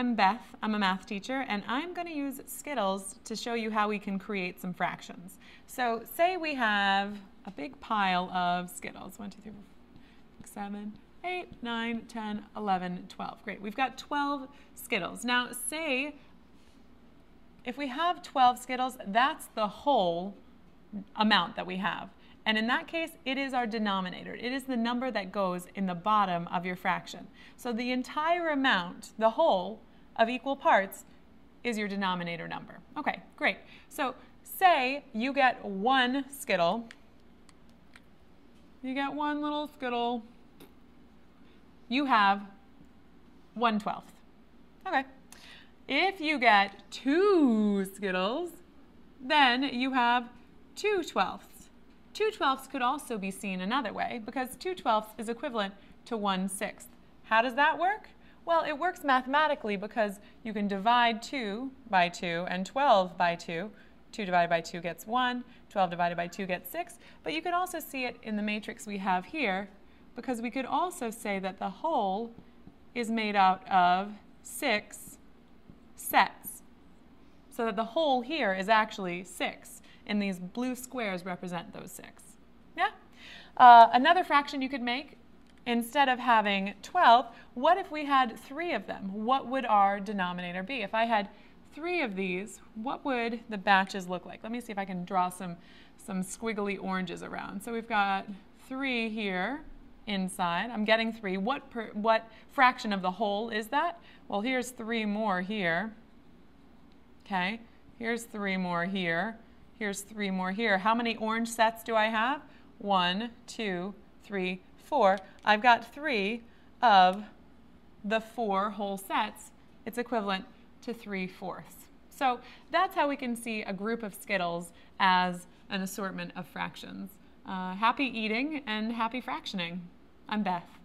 I'm Beth, I'm a math teacher, and I'm going to use Skittles to show you how we can create some fractions. So say we have a big pile of Skittles, 1, 2, 3, 4, 6, 7, 8, 9, 10, 11, 12. Great, we've got 12 Skittles. Now say if we have 12 Skittles, that's the whole amount that we have. And in that case, it is our denominator. It is the number that goes in the bottom of your fraction. So the entire amount, the whole of equal parts, is your denominator number. Okay, great. So say you get one Skittle. You get one little Skittle. You have 1/12. Okay. If you get two Skittles, then you have 2/12. 2/12 could also be seen another way, because 2/12 is equivalent to 1/6. How does that work? Well, it works mathematically because you can divide 2 by 2 and 12 by 2. 2 divided by 2 gets 1, 12 divided by 2 gets 6, but you could also see it in the matrix we have here, because we could also say that the whole is made out of 6 sets, so that the whole here is actually 6. And these blue squares represent those 6. Yeah? Another fraction you could make, instead of having 12, what if we had 3 of them? What would our denominator be? If I had 3 of these, what would the batches look like? Let me see if I can draw some squiggly oranges around. So we've got 3 here inside. I'm getting 3. What fraction of the whole is that? Well, here's 3 more here. Okay, here's 3 more here. Here's 3 more here. How many orange sets do I have? 1, 2, 3, 4. I've got 3 of the 4 whole sets. It's equivalent to 3/4. So that's how we can see a group of Skittles as an assortment of fractions. Happy eating and happy fractioning. I'm Beth.